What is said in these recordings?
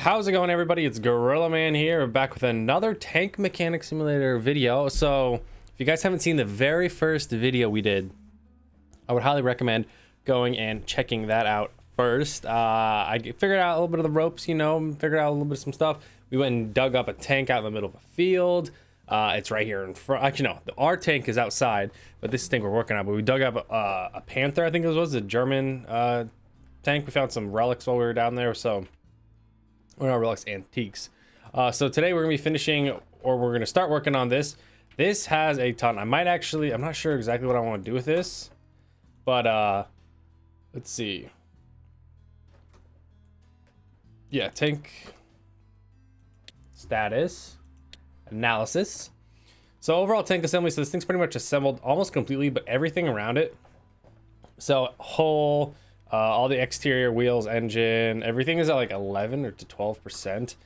How's it going, everybody? It's Gorilla Man here. We're back with another Tank Mechanic Simulator video. So if you guys haven't seen the very first video we did, I would highly recommend going and checking that out first. I figured out a little bit of the ropes, you know, figured out a little bit of some stuff. We went and dug up a tank out in the middle of a field. It's right here in front. Actually, no, our tank is outside, but this tank we're working on. But we dug up a Panther, I think it was a German tank. We found some relics while we were down there, so or not relics, antiques. So today we're gonna be finishing, or we're gonna start working on this. This has a ton. I might actually, I'm not sure exactly what I want to do with this, but let's see. Yeah, tank status analysis. So overall tank assembly. So this thing's pretty much assembled almost completely, but everything around it. So whole, all the exterior, wheels, engine, everything is at like 11 or to 12%, which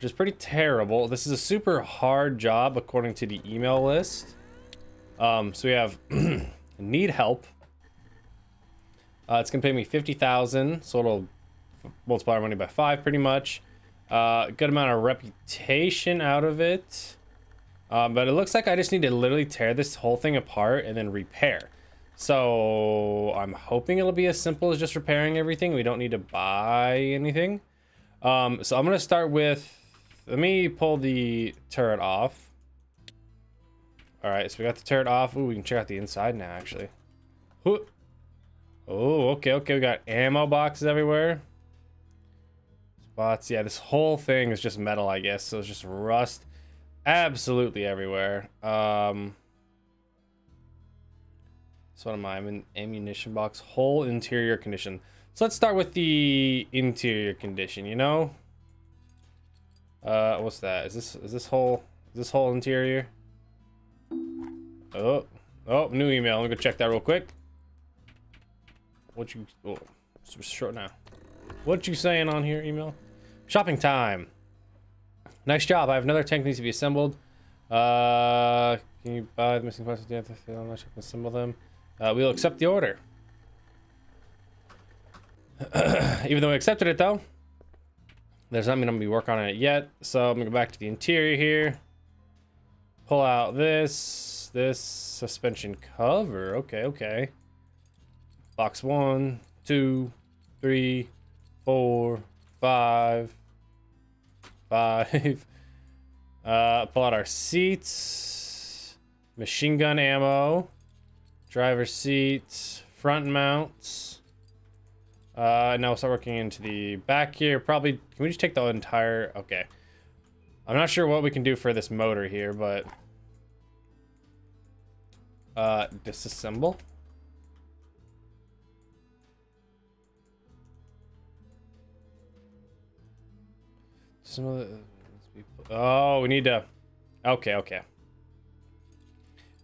is pretty terrible. This is a super hard job according to the email list. So we have need help. It's gonna pay me 50,000, so it'll multiply our money by 5 pretty much. Good amount of reputation out of it, but it looks like I just need to literally tear this whole thing apart and then repair. So I'm hoping it'll be as simple as just repairing everything. We don't need to buy anything. So I'm gonna start with, let me pull the turret off. All right, so we got the turret off. Ooh, we can check out the inside now actually. Ooh. Oh, okay, we got ammo boxes everywhere. Spots, yeah, this whole thing is just metal, I guess. So it's just rust absolutely everywhere. So what am I? I'm in ammunition box, whole interior condition. So let's start with the interior condition, you know? What's that? Is this whole interior? Oh, new email. Let me go check that real quick. What you, oh, it's short now. What you saying on here, email? Shopping time. Nice job. I have another tank that needs to be assembled. Can you buy the missing parts of the other thing? I'm not sure I can assemble them. We'll accept the order. Even though we accepted it, though, there's not mean I'm gonna be working on it yet. So I'm gonna go back to the interior here. Pull out this suspension cover. Okay. Box 1, 2, 3, 4, 5. Pull out our seats, machine gun ammo, driver's seats, front mounts. Now we'll start working into the back here. Probably, can we just take the entire, okay. I'm not sure what we can do for this motor here, but disassemble. Some of the, oh, we need to, okay, let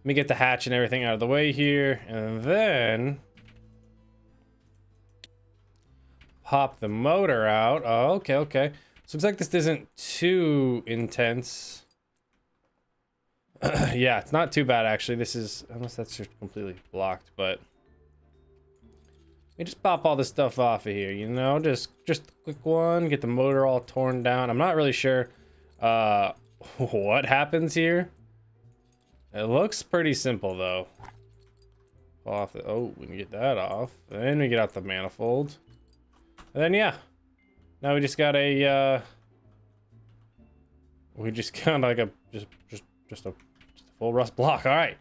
me get the hatch and everything out of the way here, and then pop the motor out. Oh, okay, so looks like this isn't too intense. Yeah, it's not too bad actually. This is, unless that's just completely blocked, but let me just pop all this stuff off of here, you know, just a quick one, get the motor all torn down. I'm not really sure what happens here. It looks pretty simple though. Off the, oh, we can get that off, then we get out the manifold, and then yeah, now we just got a we just kind of like a just a full rust block. All right,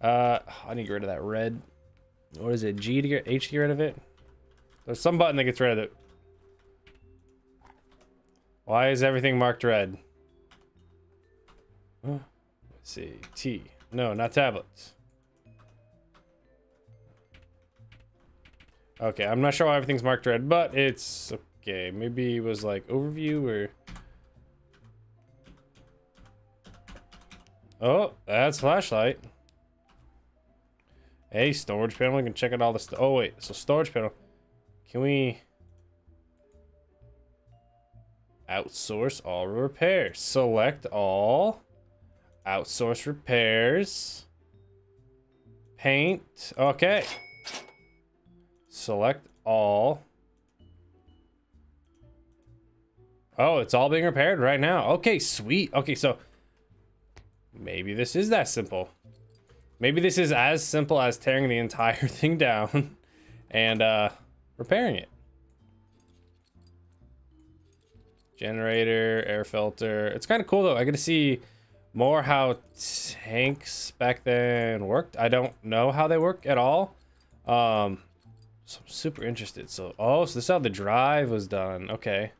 I need to get rid of that red, or is it G to get H to get rid of it? There's some button that gets rid of it. Why is everything marked red? Let's see. T. No, not tablets. Okay, I'm not sure why everything's marked red, but it's okay. Maybe it was like overview or. Oh, that's flashlight. Hey, storage panel. We can check out all this. Oh, wait. So, storage panel. Can we outsource all repairs? Select all. Outsource repairs. Paint. Okay. Select all. Oh, it's all being repaired right now. Okay, sweet. Okay, so maybe this is that simple. Maybe this is as simple as tearing the entire thing down and repairing it. Generator, air filter. It's kind of cool though. I get to see more how tanks back then worked. I don't know how they work at all. So I'm super interested. So, oh, so this is how the drive was done. Okay.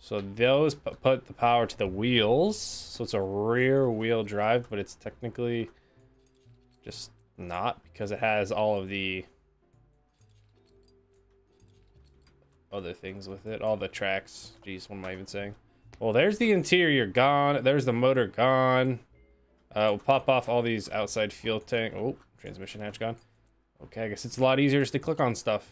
So those put the power to the wheels. So it's a rear wheel drive, but it's technically just not because it has all of the other things with it, all the tracks. Jeez, what am I even saying? Well, there's the interior gone. There's the motor gone. We'll pop off all these outside fuel tank. Oh, transmission hatch gone. Okay, I guess it's a lot easier just to click on stuff.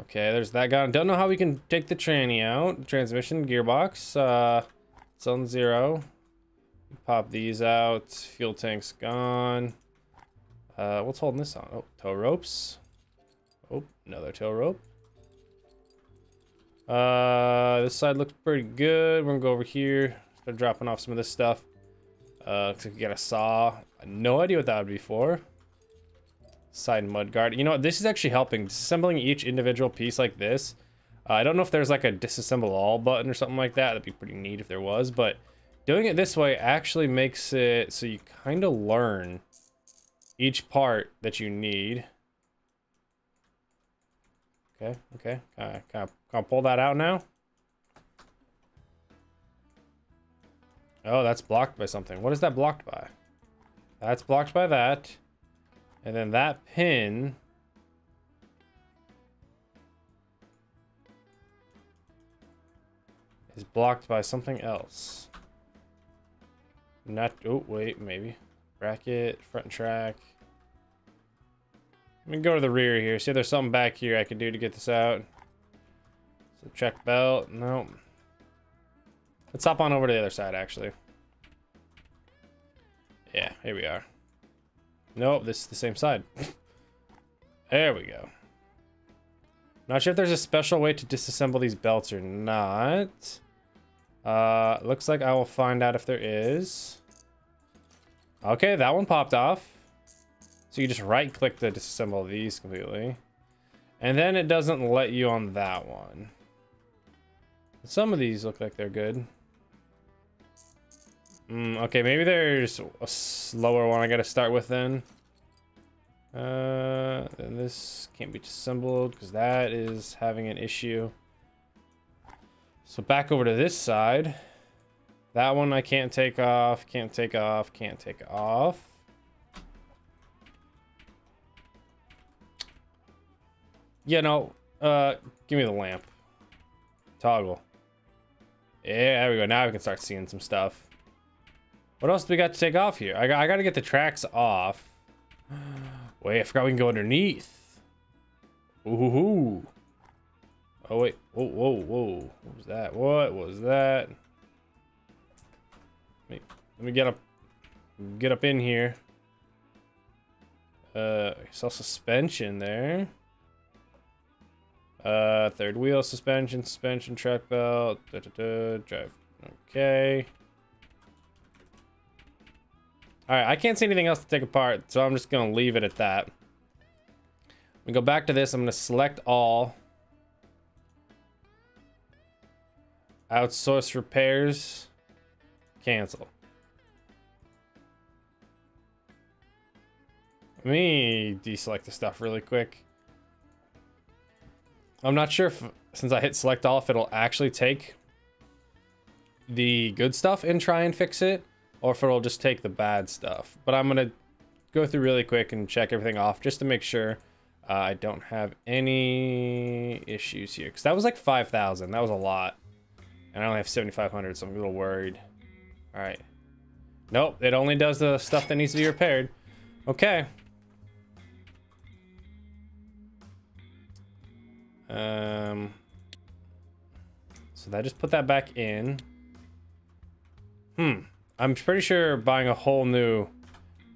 Okay, there's that gone. Don't know how we can take the tranny out. Transmission, gearbox. It's on zero. Pop these out. Fuel tank's gone. What's holding this on? Oh, tow ropes. Oh, another tow rope. This side looks pretty good. We're gonna go over here. Start dropping off some of this stuff. Looks like we got a saw. I had no idea what that would be for. Side mud guard. You know what? This is actually helping. Disassembling each individual piece like this. I don't know if there's like a disassemble all button or something like that. That'd be pretty neat if there was, but doing it this way actually makes it so you kind of learn each part that you need. Okay, okay. Can I pull that out now? Oh, that's blocked by something. What is that blocked by? That's blocked by that. And then that pin. Is blocked by something else. Not, oh, wait, maybe. Bracket, front track. Let me go to the rear here. See if there's something back here I can do to get this out. So check belt, no. Let's hop on over to the other side, actually. Yeah, here we are. Nope, this is the same side. There we go. Not sure if there's a special way to disassemble these belts or not. Looks like I will find out if there is. Okay, that one popped off. So you just right click to disassemble these completely. And then it doesn't let you on that one. Some of these look like they're good. Okay, maybe there's a slower one I gotta start with then. And this can't be disassembled because that is having an issue. So back over to this side. That one I can't take off, can't take off, can't take off. Yeah, no, give me the lamp. Toggle. Yeah, there we go. Now we can start seeing some stuff. What else do we got to take off here? I got to get the tracks off. Wait, I forgot we can go underneath. Ooh. Oh, wait. Whoa, whoa, whoa. What was that? What was that? Let me get up in here. I saw suspension there. Third wheel, suspension, track belt, drive. Okay. All right, I can't see anything else to take apart, so I'm just gonna leave it at that. We go back to this. I'm gonna select all. Outsource repairs. Cancel. Let me deselect the stuff really quick. I'm not sure if, since I hit select all, if it'll actually take the good stuff and try and fix it, or if it'll just take the bad stuff. But I'm going to go through really quick and check everything off just to make sure I don't have any issues here. Because that was like 5,000. That was a lot. And I only have 7,500, so I'm a little worried. All right. Nope, it only does the stuff that needs to be repaired. Okay. So that just put that back in. I'm pretty sure buying a whole new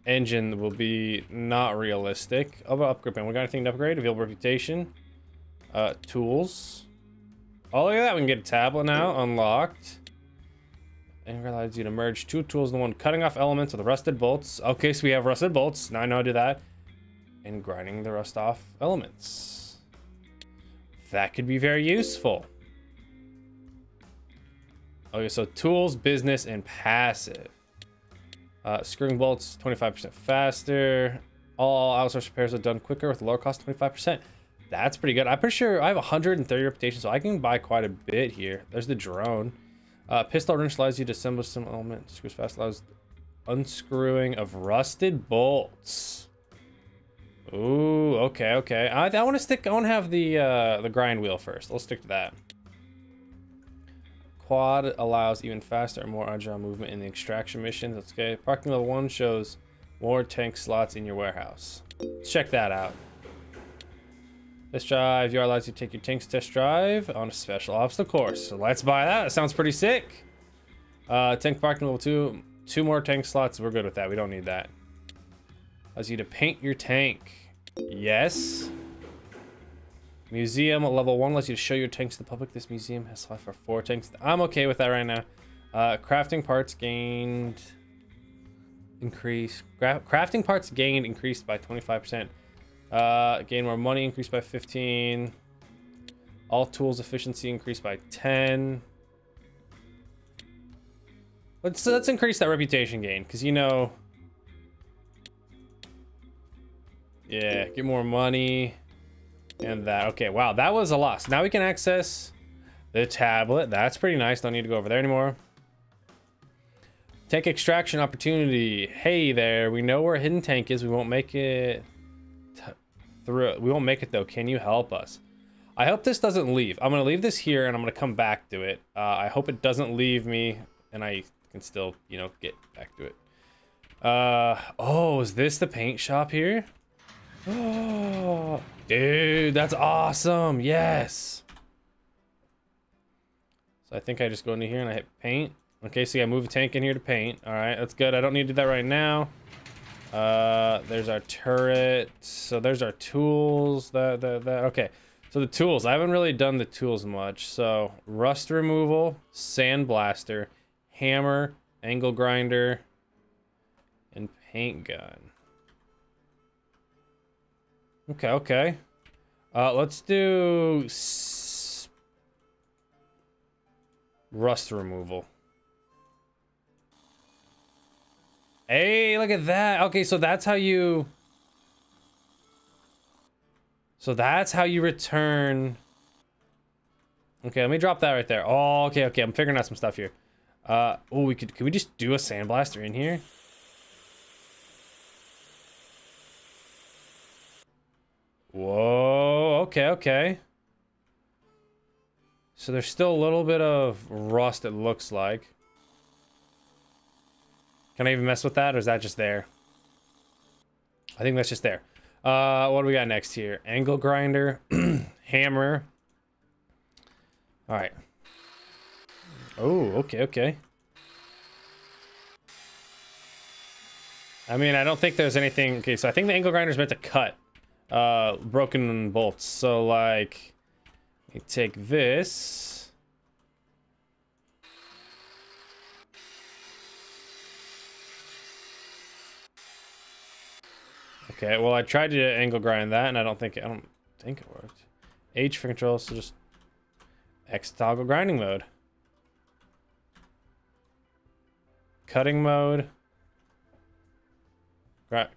engine will be not realistic. How about upgrading? We got anything to upgrade? Reveal reputation. Tools. Oh, look at that. We can get a tablet now. Unlocked. And realize you to merge two tools in one. Cutting off elements with rusted bolts. Okay, so we have rusted bolts. Now I know how to do that. And grinding the rust off elements. That could be very useful. Okay, so tools, business, and passive. Screwing bolts, 25% faster. All outsourced repairs are done quicker with lower cost, 25%. That's pretty good. I'm pretty sure I have 130 reputation, so I can buy quite a bit here. There's the drone. Pistol wrench allows you to assemble some element. Screws fast allows unscrewing of rusted bolts. Ooh, okay, okay. I want to stick. I want to have the grind wheel first. Let's stick to that. Quad allows even faster and more agile movement in the extraction missions. That's okay. Parking level 1 shows more tank slots in your warehouse. Let's check that out. Test drive. You are allowed to take your tanks test drive on a special obstacle course. So let's buy that. That sounds pretty sick. Tank parking level 2. 2 more tank slots. We're good with that. We don't need that. Allows you to paint your tank. Yes. Museum level 1 lets you show your tanks to the public. This museum has slot for 4 tanks. I'm okay with that right now. Crafting parts gained increased. Crafting parts gained increased by 25%. Gain more money increased by 15%. All tools efficiency increased by 10%. Let's increase that reputation gain because you know. Yeah, get more money. And that, okay, wow, that was a loss. Now we can access the tablet. That's pretty nice. Don't need to go over there anymore. Tank extraction opportunity. Hey there, we know where a hidden tank is. We won't make it through. We won't make it though. Can you help us? I hope this doesn't leave. I'm gonna leave this here and I'm gonna come back to it. I hope it doesn't leave me and I can still, you know, get back to it. Oh, is this the paint shop here? Oh, dude, that's awesome. Yes. So I think I just go into here and I hit paint. Okay, so yeah, move a tank in here to paint. All right, that's good. I don't need to do that right now. There's our turret. So there's our tools. Okay, so the tools. I haven't really done the tools much. So rust removal, sand blaster, hammer, angle grinder, and paint gun. Okay, okay. Let's do rust removal. Hey, look at that. Okay, so that's how you. So that's how you return. Okay, let me drop that right there. Oh, okay, okay. I'm figuring out some stuff here. Oh, we could. Can we just do a sandblaster in here? Whoa, okay, okay. So there's still a little bit of rust, it looks like. Can I even mess with that, or is that just there? I think that's just there. What do we got next here? Angle grinder, hammer. All right. Oh, okay, okay. I mean, I don't think there's anything. Okay, so I think the angle grinder is meant to cut. Broken bolts. So like, you take this. Okay, well, I tried to angle grind that and I don't think it worked. H for control, so just X toggle grinding mode. Cutting mode.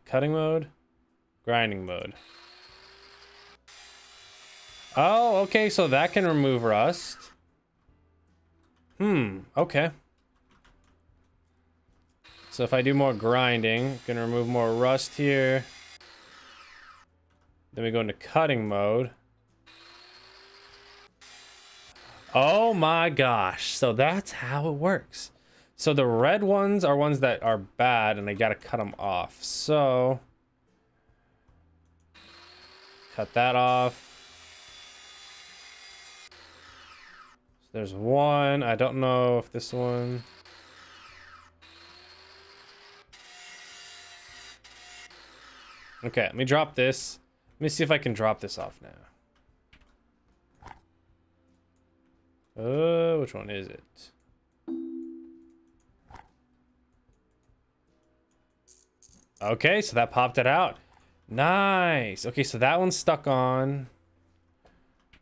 Cutting mode. Grinding mode. Oh, okay, so that can remove rust. Hmm, okay. So if I do more grinding, gonna remove more rust here. Then we go into cutting mode. Oh my gosh, so that's how it works. So the red ones are ones that are bad and I gotta cut them off. So, cut that off. There's one. I don't know if this one. Okay, let me drop this. Let me see if I can drop this off now. Which one is it? Okay, so that popped it out. Nice. Okay, so that one's stuck on.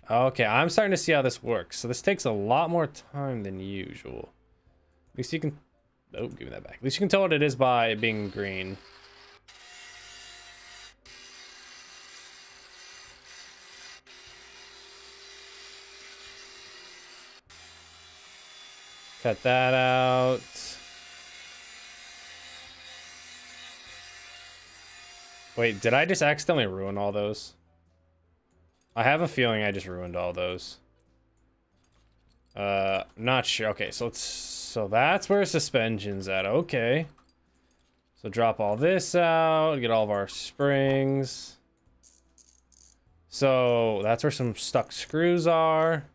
Okay, I'm starting to see how this works. So this takes a lot more time than usual. At least you can... Oh, give me that back. At least you can tell what it is by it being green. Cut that out. Wait, did I just accidentally ruin all those? I have a feeling I just ruined all those. Not sure. Okay, so it's that's where suspension's at. Okay. So drop all this out, get all of our springs. So that's where some stuck screws are.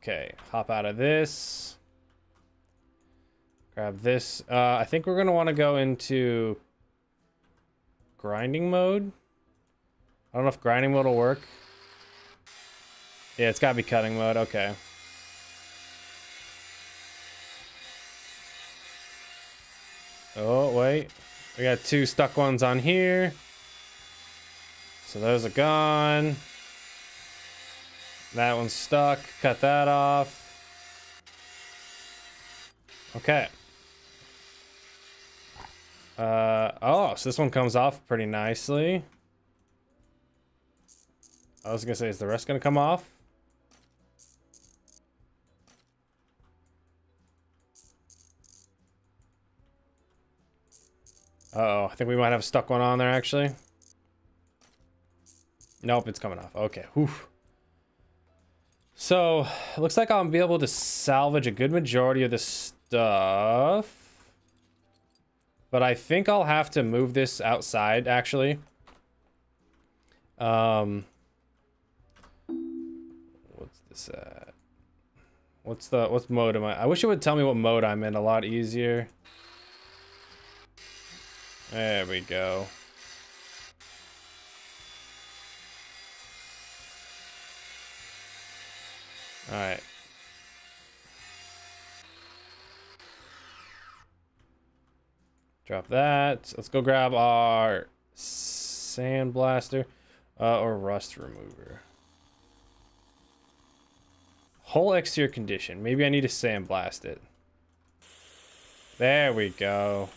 Okay, hop out of this. Grab this. I think we're gonna want to go into grinding mode. I don't know if grinding mode will work. Yeah, it's gotta be cutting mode. Okay. Oh, wait. We got two stuck ones on here. So those are gone. That one's stuck. Cut that off. Okay. Oh, so this one comes off pretty nicely. I was gonna say, is the rest gonna come off? Uh-oh, I think we might have a stuck one on there, actually. Nope, it's coming off. Okay, whew. So, it looks like I'll be able to salvage a good majority of this stuff. But I think I'll have to move this outside, actually. What mode am I? I wish it would tell me what mode I'm in a lot easier. There we go. All right. Drop that. Let's go grab our sand blaster or rust remover. Whole exterior condition. Maybe I need to sandblast it. There we go.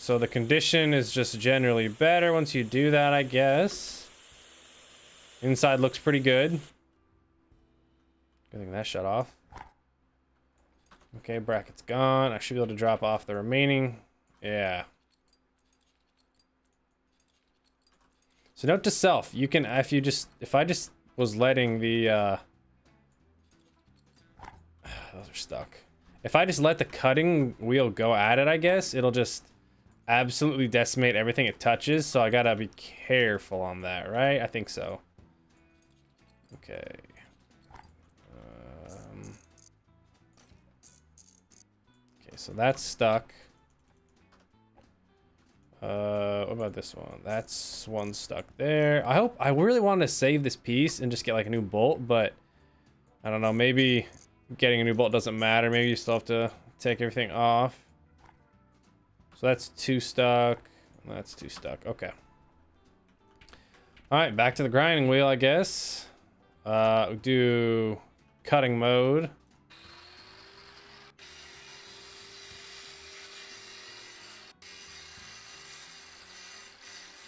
So the condition is just generally better once you do that, I guess. Inside looks pretty good. Good thing that shut off. Okay, bracket's gone. I should be able to drop off the remaining. Yeah. So note to self, you can if I just was letting the those are stuck. If I just let the cutting wheel go at it, I guess it'll just absolutely decimate everything it touches, so I gotta be careful on that, right? I think so. Okay. Okay, so that's stuck. What about this one? That's one stuck there. I really want to save this piece and just get like a new bolt, but I don't know, maybe getting a new bolt doesn't matter. Maybe you still have to take everything off. So that's two stuck. That's two stuck. Okay. All right, back to the grinding wheel, I guess. Do cutting mode.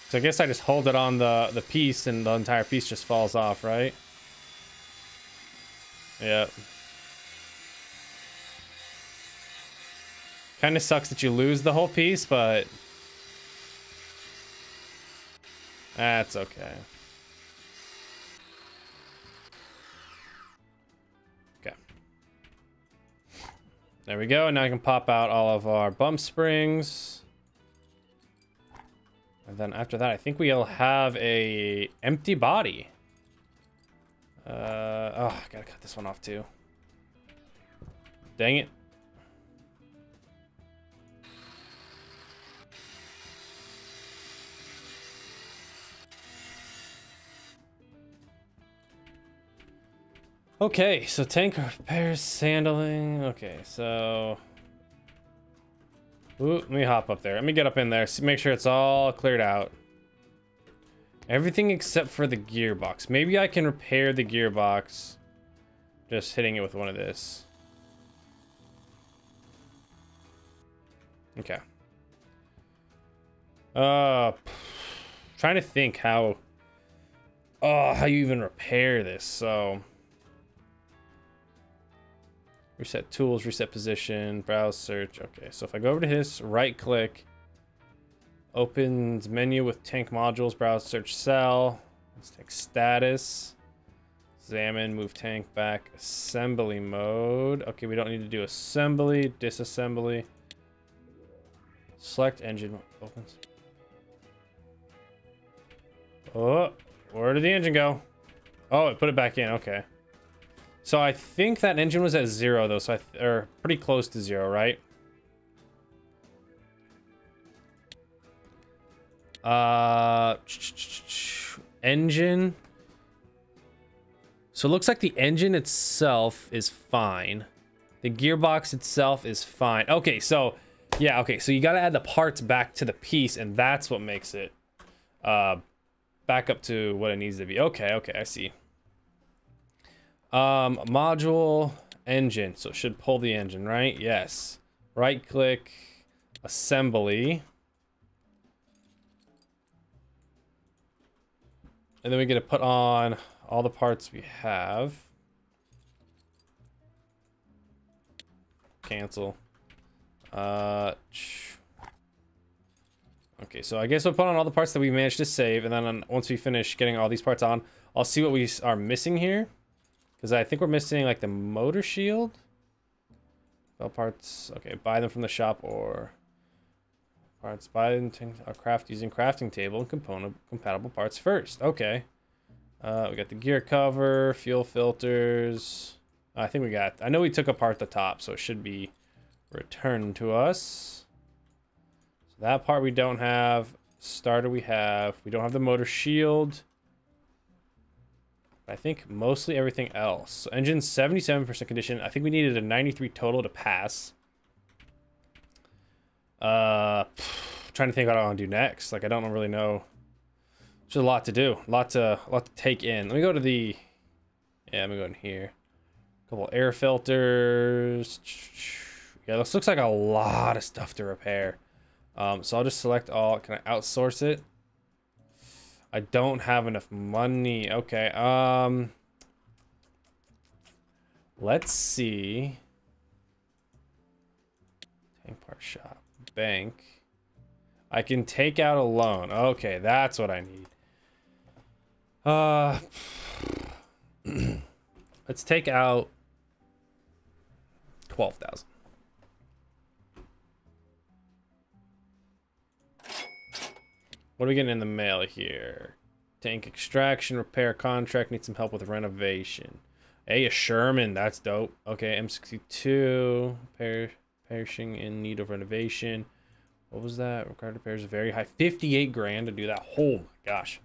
So I guess I just hold it on the piece and the entire piece just falls off, right? Yep. Kind of sucks that you lose the whole piece, but... That's okay. Okay. There we go. Now I can pop out all of our bump springs. And then after that, I think we'll have a empty body. Oh, I gotta cut this one off too. Dang it. Okay, so tank repairs, sandling. Okay, so... Ooh, let me hop up there. Let me get up in there. Make sure it's all cleared out. Everything except for the gearbox. Maybe I can repair the gearbox. Just hitting it with one of this. Okay. Trying to think how... how you even repair this, so... Reset tools, reset position, browse, search. Okay, so if I go over to his, right click, opens menu with tank modules, browse, search, sell. Let's take status, examine, move tank back, assembly mode. Okay, we don't need to do assembly, disassembly. Select engine opens. Oh, where did the engine go? Oh, it put it back in, okay. So I think that engine was at 0 though, so or pretty close to 0, right? Engine. So it looks like the engine itself is fine. The gearbox itself is fine. Okay, so yeah, okay, so you gotta add the parts back to the piece, and that's what makes it back up to what it needs to be. Okay, okay, I see. Module engine, so it should pull the engine, right? Yes. Right click, assembly, and then we get to put on all the parts we have. Cancel. Okay, so I guess we'll put on all the parts that we managed to save, and then once we finish getting all these parts on, I'll see what we are missing here. Because I think we're missing, like, the motor shield. All parts. Okay, buy them from the shop or... Parts, buy them using crafting table and compatible parts first. Okay. We got the gear cover, fuel filters. I think we got... I know we took apart the top, so it should be returned to us. So that part we don't have. Starter we have. We don't have the motor shield. I think mostly everything else. So engine 77% condition. I think we needed a 93 total to pass. Trying to think what I want to do next. Like, I don't really know. There's a lot to do. A lot to take in. Let me go to the... Yeah, I'm going to go in here. A couple air filters. Yeah, this looks like a lot of stuff to repair. So I'll just select all. Can I outsource it? I don't have enough money. Okay. Let's see. Tank part shop. Bank. I can take out a loan. Okay, that's what I need. Let's take out 12,000. What are we getting in the mail here? Tank extraction, repair contract, need some help with renovation. Hey, a Sherman, that's dope. Okay, M62 Pershing in need of renovation. What was that? Required repairs are very high. 58 grand to do that. Oh my gosh.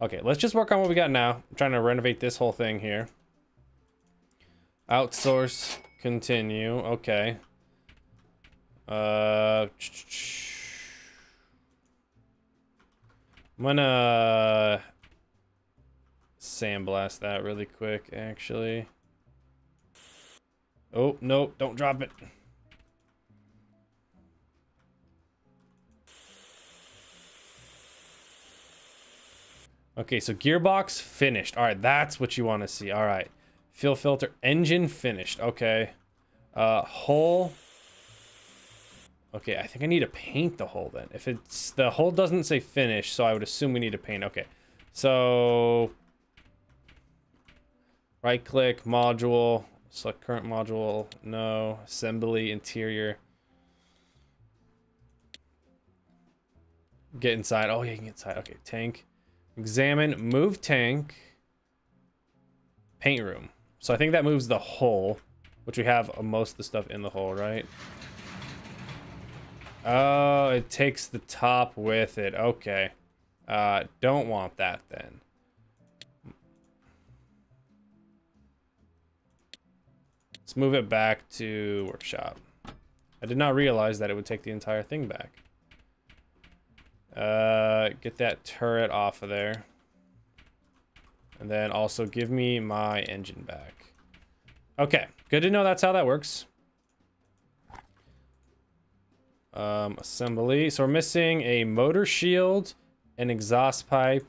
Okay, let's just work on what we got now. I'm trying to renovate this whole thing here. Outsource, continue. Okay. I'm gonna sandblast that really quick, actually. Oh, no, don't drop it. Okay, so gearbox finished. All right, that's what you want to see. All right, fuel filter, engine finished. Okay, hull. Okay, I think I need to paint the hull then. If it's... The hull doesn't say finish, so I would assume we need to paint. Okay, so... Right-click, module, select current module, no. Assembly, interior. Get inside. Oh, yeah, you can get inside. Okay, tank. Examine, move tank. Paint room. So I think that moves the hull, which we have most of the stuff in the hull, right? Oh, it takes the top with it. Okay. Don't want that then. Let's move it back to workshop. I did not realize that it would take the entire thing back. Get that turret off of there. And then also give me my engine back. Okay, good to know that's how that works. Assembly. So we're missing a motor shield, an exhaust pipe,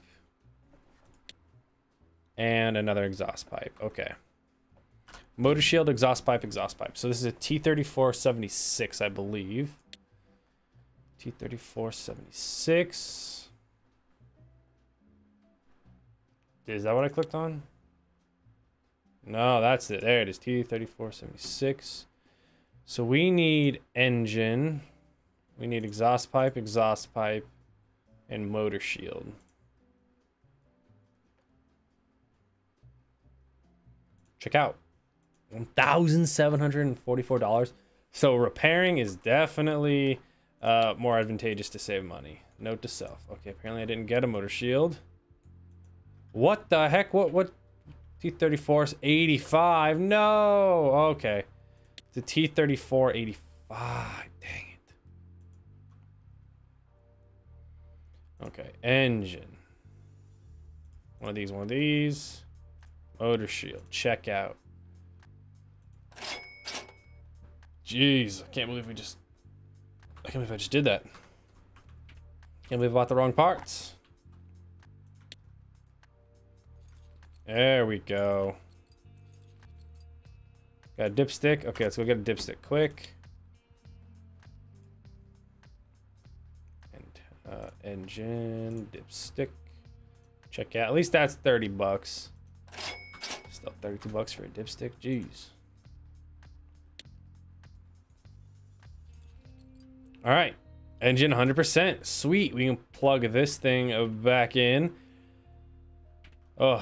and another exhaust pipe. Okay. Motor shield, exhaust pipe, exhaust pipe. So this is a T-34/85, I believe. T-34/85. Is that what I clicked on? No, that's it. There it is. T-34/85. So we need engine. We need exhaust pipe, and motor shield. Check out. $1,744. So repairing is definitely more advantageous to save money. Note to self. Okay, apparently I didn't get a motor shield. What the heck? What? T-34/85. No! Okay. It's a T-34/85. Dang it. Okay, engine. One of these. Motor shield. Check out. Jeez, I can't believe I just did that. Can't believe I bought the wrong parts. There we go. Got a dipstick. Okay, let's go get a dipstick quick. And engine, dipstick. Check out. At least that's 30 bucks. Still 32 bucks for a dipstick. Jeez. All right, engine 100%. Sweet, we can plug this thing back in. Oh,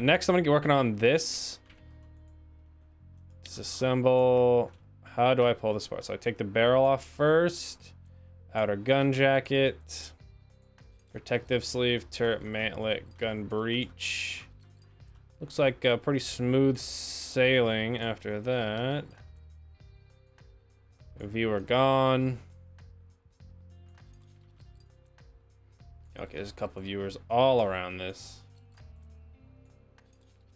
next I'm gonna get working on this. Disassemble. How do I pull this apart? So I take the barrel off first. Outer gun jacket. Protective sleeve, turret mantlet, gun breech. Looks like a pretty smooth sailing after that. Viewer gone. Okay, there's a couple of viewers all around this.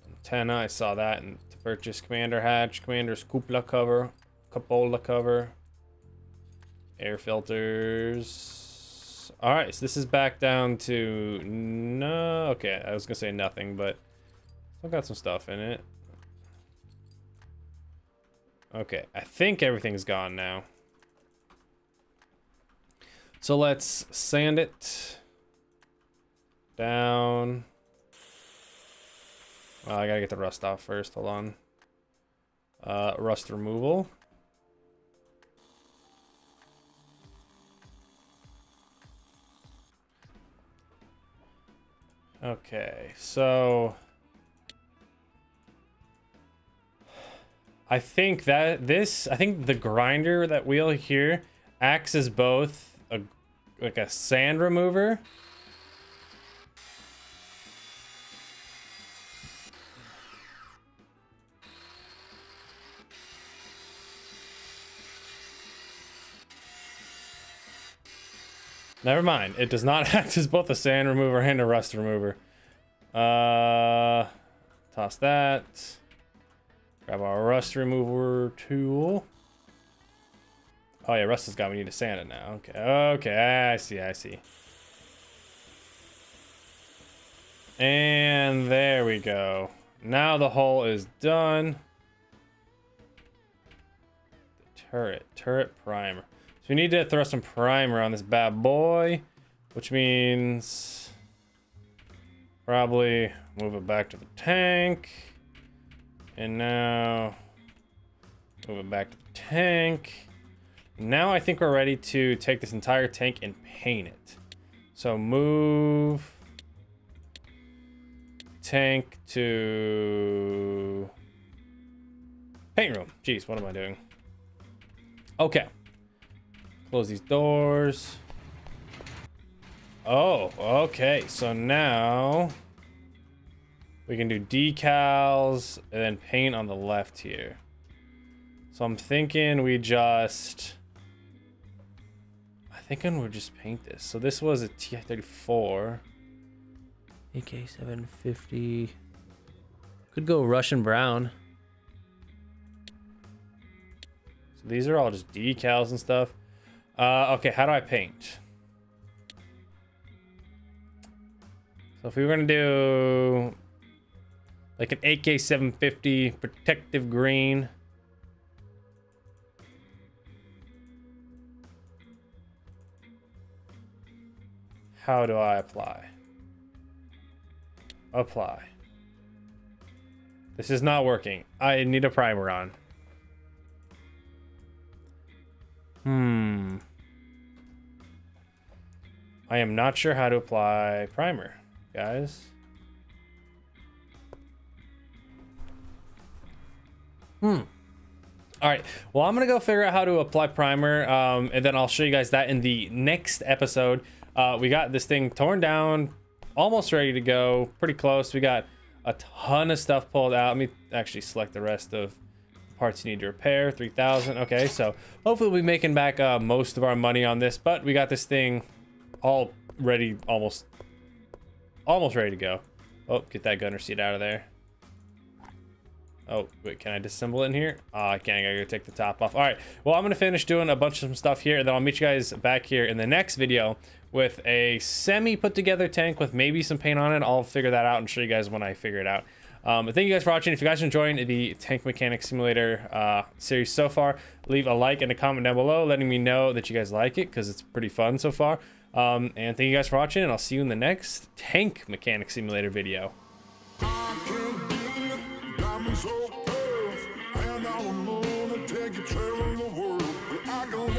Antenna, I saw that. And to purchase commander hatch, commander's cupola cover, air filters. All right, so this is back down to no. Okay, I was gonna say nothing, but I've got some stuff in it. Okay, I think everything's gone now. So let's sand it down. Oh, I gotta get the rust off first. Hold on. Rust removal. Okay, so I think that I think the grinder, that wheel here, acts as both a, like a sand remover. Never mind, it does not act as both a sand remover and a rust remover. Toss that. Grab our rust remover tool. Oh yeah, rust is gone. We need to sand it now. Okay, okay, I see, I see. And there we go. Now the hull is done. The turret primer. So we need to throw some primer on this bad boy, which means probably move it back to the tank. And now move it back to the tank. Now I think we're ready to take this entire tank and paint it. So move tank to paint room. Jeez, what am I doing? Okay. Close these doors. Oh, okay. So now We can do decals and then paint on the left here. So I'm thinking we just... I think we'll just paint this. So this was a T-34. AK-750. Could go Russian brown. So these are all just decals and stuff. Okay, how do I paint? So if we were gonna do like an AK-750 protective green. How do I apply? Apply. This is not working. I need a primer on. I am not sure how to apply primer, guys. All right, well, I'm gonna go figure out how to apply primer, and then I'll show you guys that in the next episode. We got this thing torn down, almost ready to go, pretty close. We got a ton of stuff pulled out. Let me actually select the rest of the parts you need to repair. 3,000. Okay, so hopefully we'll be making back most of our money on this, but we got this thing all ready, almost ready to go. Oh, get that gunner seat out of there. Oh, wait, can I disassemble it in here? I can't. I gotta take the top off. All right, well, I'm gonna finish doing a bunch of stuff here, and then I'll meet you guys back here in the next video with a semi put together tank with maybe some paint on it. I'll figure that out and show you guys when I figure it out. But thank you guys for watching. If you guys are enjoying the Tank Mechanic Simulator series so far, leave a like and a comment down below letting me know that you guys like it, because it's pretty fun so far. And thank you guys for watching, and I'll see you in the next Tank Mechanic Simulator video. So and I was gonna take a trail on the world, but I go